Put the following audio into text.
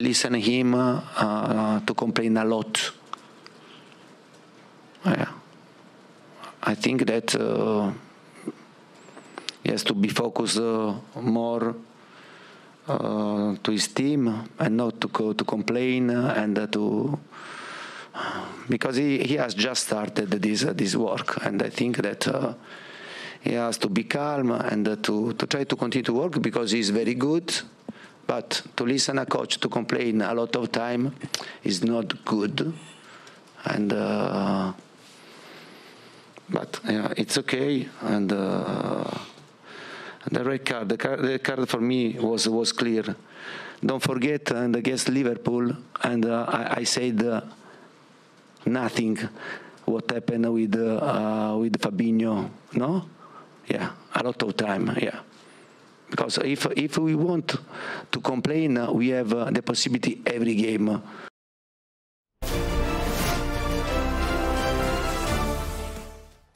listen to him to complain a lot. Yeah. I think that he has to be focused more to his team and not to complain and to, because he has just started this work, and I think that he has to be calm and to try to continue to work, because he's very good. But to listen a coach to complain a lot of time is not good. And but yeah, it's okay. And the red card, the card for me was clear. Don't forget, and against Liverpool, and I said nothing. What happened with Fabinho? No, yeah, a lot of time, yeah. Because if we want to complain, we have the possibility every game.